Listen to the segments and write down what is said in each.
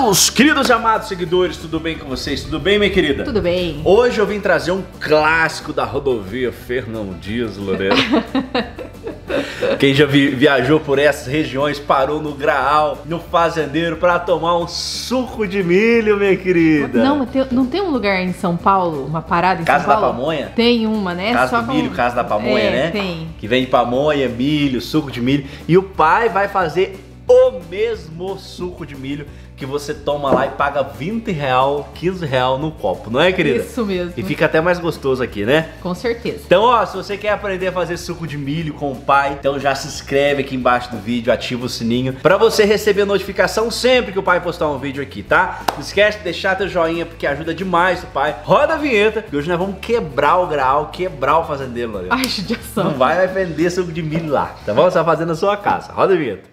Meus queridos e amados seguidores, tudo bem com vocês? Tudo bem, minha querida? Tudo bem. Hoje eu vim trazer um clássico da rodovia Fernão Dias, Lorena. Quem já viajou por essas regiões, parou no Graal, no fazendeiro, pra tomar um suco de milho, minha querida. Não tem um lugar em São Paulo, uma parada em Casa São Paulo? Casa da Pamonha? Tem uma, né? Casa só do milho, Casa da Pamonha, é, né? Tem. Que vende pamonha, milho, suco de milho. E o pai vai fazer o mesmo suco de milho que você toma lá e paga R$20, R$15 no copo, não é, querida? Isso mesmo. E fica até mais gostoso aqui, né? Com certeza. Então, ó, se você quer aprender a fazer suco de milho com o pai, então já se inscreve aqui embaixo do vídeo, ativa o sininho pra você receber notificação sempre que o pai postar um vídeo aqui, tá? Não esquece de deixar teu joinha, porque ajuda demais o pai. Roda a vinheta, que hoje nós vamos quebrar o Graal, quebrar o fazendeiro, Lorena. Ai, judiação. Não vai vender suco de milho lá, tá bom? Você vai fazer na sua casa. Roda a vinheta.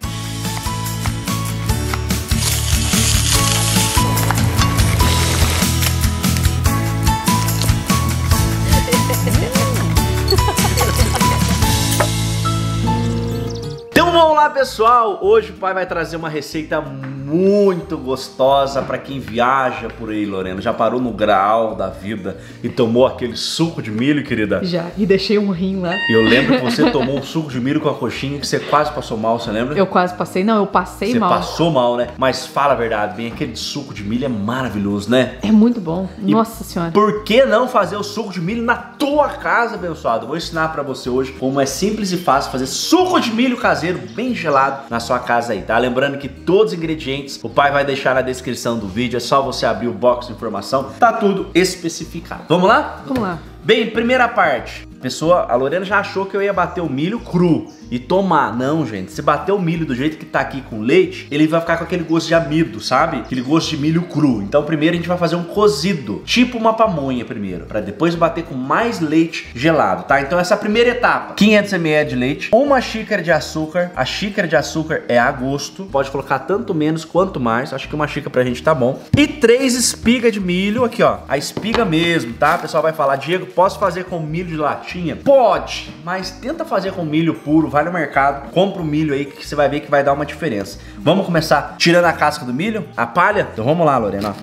Olá pessoal, hoje o pai vai trazer uma receita muito gostosa para quem viaja por aí, Lorena. Já parou no Graal da vida e tomou aquele suco de milho, querida? Já, e deixei um rim lá. Eu lembro que você tomou um suco de milho com a coxinha que você quase passou mal, você lembra? Eu quase passei, não, eu passei mal. Você passou mal, né? Mas fala a verdade, bem, aquele suco de milho é maravilhoso, né? É muito bom, nossa senhora. Por que não fazer o suco de milho na tua casa, abençoado? Vou ensinar para você hoje como é simples e fácil fazer suco de milho caseiro bem gelado na sua casa aí, tá? Lembrando que todos os ingredientes o pai vai deixar na descrição do vídeo, é só você abrir o box de informação, tá tudo especificado. Vamos lá? Vamos lá. Bem, primeira parte. Pessoa, a Lorena já achou que eu ia bater o milho cru e tomar. Não, gente, se bater o milho do jeito que tá aqui com leite, ele vai ficar com aquele gosto de amido, sabe? Aquele gosto de milho cru. Então primeiro a gente vai fazer um cozido, tipo uma pamonha primeiro, pra depois bater com mais leite gelado, tá? Então essa é a primeira etapa. 500 ml de leite, uma xícara de açúcar. A xícara de açúcar é a gosto, pode colocar tanto menos quanto mais. Acho que uma xícara pra gente tá bom. E 3 espigas de milho, aqui ó, a espiga mesmo, tá? O pessoal vai falar, Diego, posso fazer com milho de latinha? Pode, mas tenta fazer com milho puro, vai no mercado, compra o milho aí que você vai ver que vai dar uma diferença. Vamos começar tirando a casca do milho, a palha? Então vamos lá, Lorena,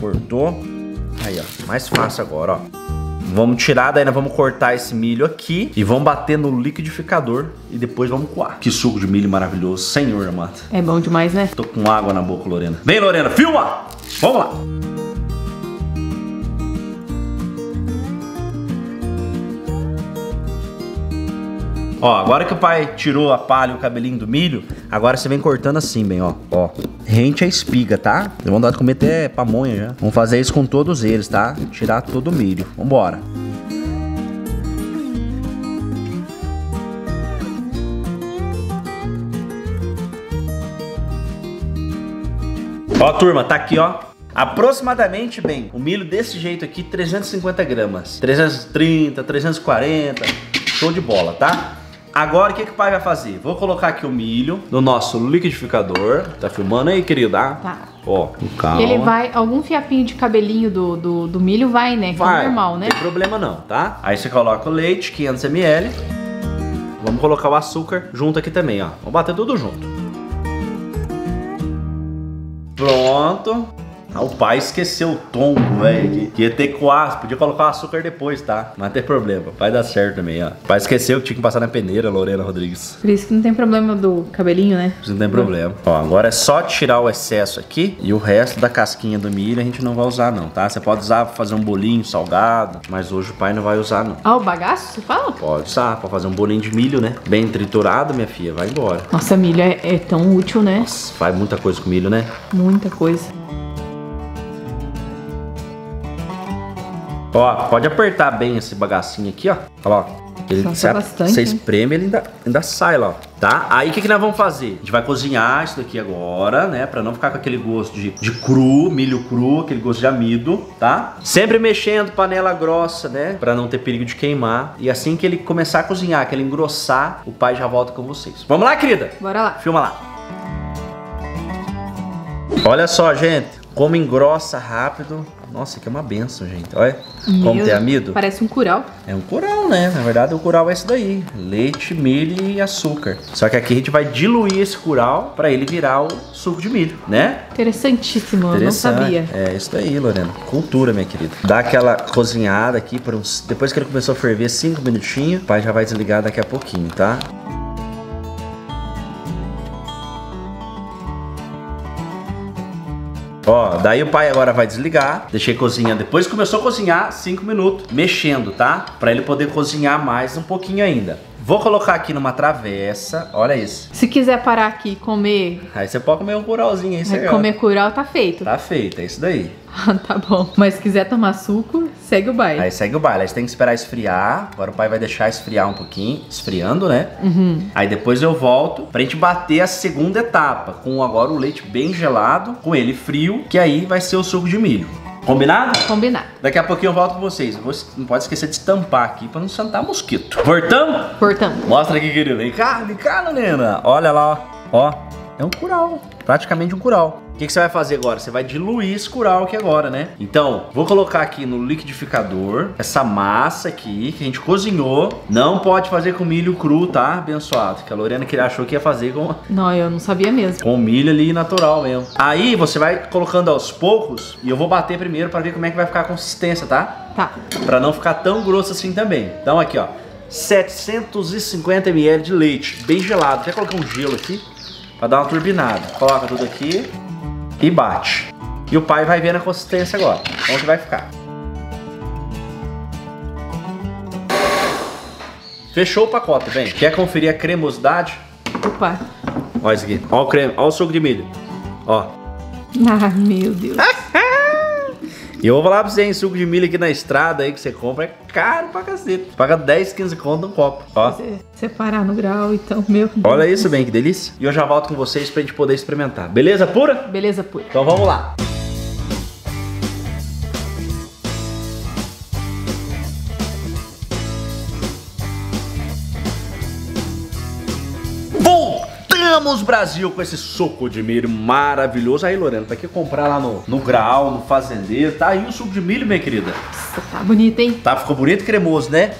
cortou, aí ó, mais fácil agora, ó. Vamos tirar, daí nós vamos cortar esse milho aqui e vamos bater no liquidificador e depois vamos coar. Que suco de milho maravilhoso, senhor amado. É bom demais, né? Tô com água na boca, Lorena. Vem, Lorena, filma! Vamos lá! Ó, agora que o pai tirou a palha e o cabelinho do milho, agora você vem cortando assim, bem, ó. Ó, rente a espiga, tá? Eu vou dar de comer até pamonha já. Vamos fazer isso com todos eles, tá? Tirar todo o milho. Vambora. Ó, turma, tá aqui, ó. Aproximadamente, bem, o milho desse jeito aqui, 350 gramas. 330, 340... Show de bola, tá? Agora o que o pai vai fazer? Vou colocar aqui o milho no nosso liquidificador. Tá filmando aí, querida? Tá. Ó, calma. Ele vai, algum fiapinho de cabelinho do milho vai, né? Que vai, é normal, né? Não tem problema não, tá? Aí você coloca o leite, 500 ml. Vamos colocar o açúcar junto aqui também, ó. Vamos bater tudo junto. Pronto. Ah, o pai esqueceu o tombo, velho, que ia ter que coar, podia colocar o açúcar depois, tá? Mas não tem problema, vai dar certo também, ó. O pai esqueceu que tinha que passar na peneira, Lorena Rodrigues. Por isso que não tem problema do cabelinho, né? Isso não tem problema. Ó, agora é só tirar o excesso aqui e o resto da casquinha do milho a gente não vai usar não, tá? Você pode usar pra fazer um bolinho salgado, mas hoje o pai não vai usar não. Ah, o bagaço, você fala? Pode usar, pra fazer um bolinho de milho, né? Bem triturado, minha filha, vai embora. Nossa, milho é tão útil, né? Nossa, faz muita coisa com milho, né? Muita coisa. Ó, pode apertar bem esse bagacinho aqui, ó. Olha lá, ó. Ele bastante, você espreme, ele ainda sai lá, ó. Tá? Aí o que nós vamos fazer? A gente vai cozinhar isso daqui agora, né? Pra não ficar com aquele gosto de cru, milho cru, aquele gosto de amido, tá? Sempre mexendo, panela grossa, né? Pra não ter perigo de queimar. E assim que ele começar a cozinhar, que ele engrossar, o pai já volta com vocês. Vamos lá, querida? Bora lá. Filma lá. Olha só, gente. Como engrossa rápido. Nossa, que é uma benção, gente. Olha como tem amido. Parece um curau. É um curau, né? Na verdade, o curau é isso daí. Leite, milho e açúcar. Só que aqui a gente vai diluir esse curau pra ele virar o suco de milho, né? Interessantíssimo, eu não sabia. É isso daí, Lorena. Cultura, minha querida. Dá aquela cozinhada aqui por uns... Depois que ele começou a ferver 5 minutinhos, o pai já vai desligar daqui a pouquinho, tá? Ó, daí o pai agora vai desligar. Deixei cozinhando. Depois começou a cozinhar 5 minutos, mexendo, tá? Pra ele poder cozinhar mais um pouquinho ainda. Vou colocar aqui numa travessa. Olha isso. Se quiser parar aqui e comer... Aí você pode comer um curauzinho aí, senhor. Comer curau tá feito. Tá feito, é isso daí. Tá bom. Mas se quiser tomar suco, segue o baile. Aí segue o baile. Aí você tem que esperar esfriar. Agora o pai vai deixar esfriar um pouquinho. Esfriando, né? Uhum. Aí depois eu volto pra gente bater a segunda etapa. Com agora o leite bem gelado, com ele frio, que aí vai ser o suco de milho. Combinado? Combinado. Daqui a pouquinho eu volto com vocês. Não pode esquecer de estampar aqui pra não sentar mosquito. Voltamos? Voltamos. Mostra aqui, querido. Vem cá, Lorena. Olha lá, ó. Ó, é um curau. Praticamente um curau. O que, que você vai fazer agora? Você vai diluir esse curau aqui agora, né? Então, vou colocar aqui no liquidificador essa massa aqui que a gente cozinhou. Não pode fazer com milho cru, tá? Abençoado. Que a Lorena que achou que ia fazer com... Não, eu não sabia mesmo. Com milho ali natural mesmo. Aí, você vai colocando aos poucos e eu vou bater primeiro pra ver como é que vai ficar a consistência, tá? Tá. Pra não ficar tão grosso assim também. Então, aqui, ó. 750 ml de leite, bem gelado. Quer colocar um gelo aqui? Pra dar uma turbinada. Coloca tudo aqui. E bate. E o pai vai ver na consistência agora. Onde vai ficar. Fechou o pacote, bem. Quer conferir a cremosidade? Opa. Olha isso aqui. Olha o creme. Olha o suco de milho. Ó. Ah, meu Deus. E eu vou falar pra você, hein? Suco de milho aqui na estrada aí que você compra é caro pra cacete. Paga 10, 15 conto um copo. Ó. Separar no grau, então, meu Deus. Olha isso, bem, que delícia. E eu já volto com vocês pra gente poder experimentar. Beleza pura? Beleza pura. Então vamos lá. Voltamos, Brasil, com esse suco de milho maravilhoso. Aí, Lorena, pra que comprar lá no Graal, no fazendeiro? Tá aí o suco de milho, minha querida. Tá bonito, hein? Tá, ficou bonito e cremoso, né?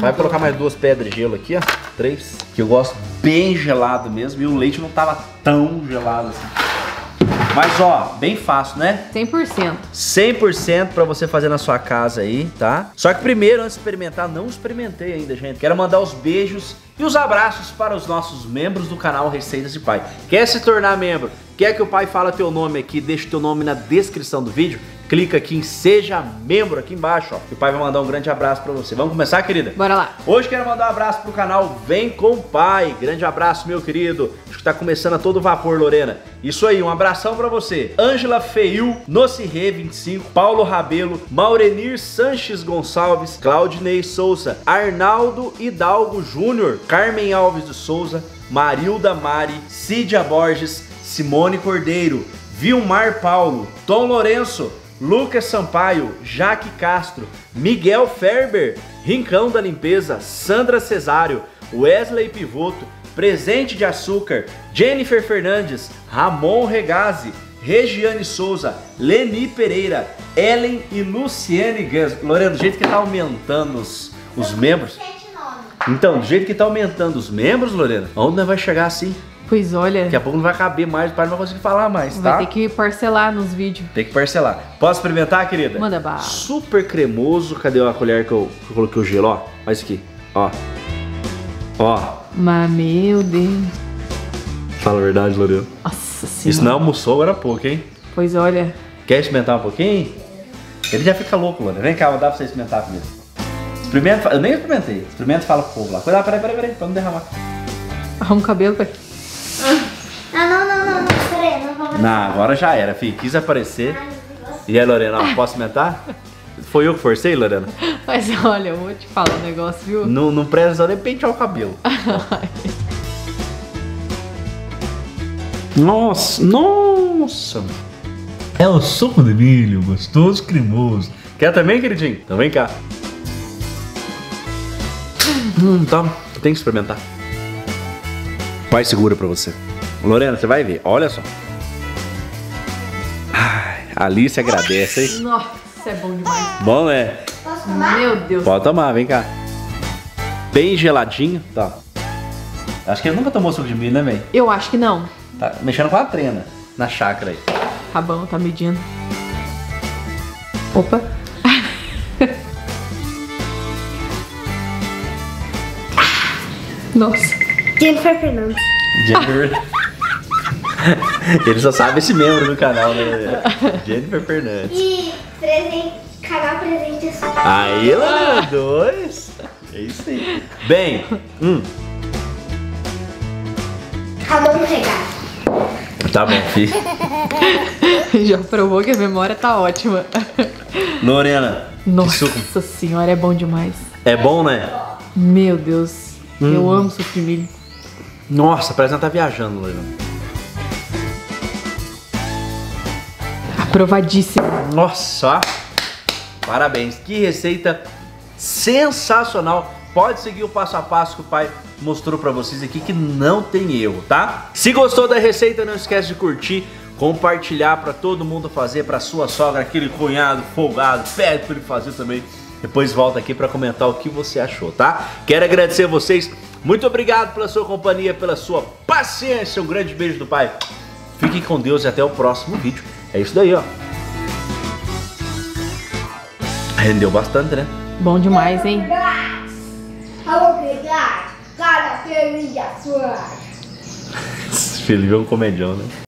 Vai colocar mais 2 pedras de gelo aqui, ó. 3. Que eu gosto bem gelado mesmo. E o leite não tava tão gelado assim. Mas, ó, bem fácil, né? 100%. 100% pra você fazer na sua casa aí, tá? Só que primeiro, antes de experimentar, não experimentei ainda, gente. Quero mandar os beijos e os abraços para os nossos membros do canal Receitas de Pai. Quer se tornar membro? Quer que o pai fala teu nome aqui? Deixa teu nome na descrição do vídeo. Clica aqui em Seja Membro aqui embaixo, ó. Que o pai vai mandar um grande abraço pra você. Vamos começar, querida? Bora lá. Hoje quero mandar um abraço pro canal Vem Com o Pai. Grande abraço, meu querido. Acho que tá começando a todo vapor, Lorena. Isso aí, um abração pra você. Angela Feil, Nocire25, Paulo Rabelo, Maurenir Sanches Gonçalves, Claudinei Souza, Arnaldo Hidalgo Júnior, Carmen Alves de Souza, Marilda Mari, Sydia Borges, Simone Cordeiro, Vilmar Paulo, Tom Lourençon, Lukas Sampaio, Jaque Castro, Miguel Ferber, Rincão da Limpeza, Sandra Cesario, Wesley Pivotto, Presente de Açúcar, Jeniffer Fernandes, Ramon Regazi, Regiane Souza, Leni Pereira, Helen e Lucyene Ganz. Lorena, do jeito que tá aumentando os membros... Então, do jeito que tá aumentando os membros, Lorena, onde vai chegar assim? Pois olha... Daqui a pouco não vai caber mais, o pai não vai conseguir falar mais, tá? Vai ter que parcelar nos vídeos. Tem que parcelar. Posso experimentar, querida? Manda bala. Super cremoso. Cadê a colher que eu coloquei o gelo? Ó, olha isso aqui. Ó. Ó. Mas, meu Deus. Fala a verdade, Lorena. Nossa Senhora. Isso não almoçou agora há pouco, hein? Pois olha. Quer experimentar um pouquinho? Ele já fica louco, Lorena. Vem cá, vou dar pra você experimentar primeiro. Experimenta. Eu nem experimentei. Experimenta e fala pro povo lá. Cuidado, peraí, pra não derramar. Arruma o cabelo, pai. Não, peraí, não vou... Não, agora já era, filho, quis aparecer. E aí, Lorena, ó, posso comentar? Foi eu que forcei, Lorena? Mas olha, eu vou te falar um negócio, viu? Não precisa nem pentear o cabelo. Nossa! É um suco de milho, gostoso, cremoso. Quer também, queridinho? Então vem cá. Toma, tem que experimentar. Pai segura pra você. Lorena, você vai ver, olha só. Ai, A Alice agradece, hein? Nossa, é bom demais. Bom, né? Posso tomar? Meu Deus. Pode tomar, vem cá. Bem geladinho, tá? Acho que ele nunca tomou suco de milho, né, véi? Eu acho que não. Tá mexendo com a trena na chácara aí. Tá bom, tá medindo. Opa. Nossa. Jeniffer Fernandes. Jeniffer. Ele só sabe esse membro do canal, né? Jeniffer Fernandes. E presente, canal Presente de Açúcar. Aí, lá, dois. É isso aí. Bem, Ramon Regazi. Tá bom, filho. Já provou que a memória tá ótima. Lorena. Nossa senhora, é bom demais. É bom, né? Meu Deus. Eu amo suco de milho. Nossa, parece que ela tá viajando, Lorena. Aprovadíssimo. Nossa, parabéns. Que receita sensacional. Pode seguir o passo a passo que o pai mostrou pra vocês aqui, que não tem erro, tá? Se gostou da receita, não esquece de curtir, compartilhar pra todo mundo fazer, pra sua sogra, aquele cunhado folgado, pede pra ele fazer também. Depois volta aqui para comentar o que você achou, tá? Quero agradecer a vocês. Muito obrigado pela sua companhia, pela sua paciência. Um grande beijo do pai. Fiquem com Deus e até o próximo vídeo. É isso daí, ó. Rendeu bastante, né? Bom demais, hein? Felipe é um comedião, né?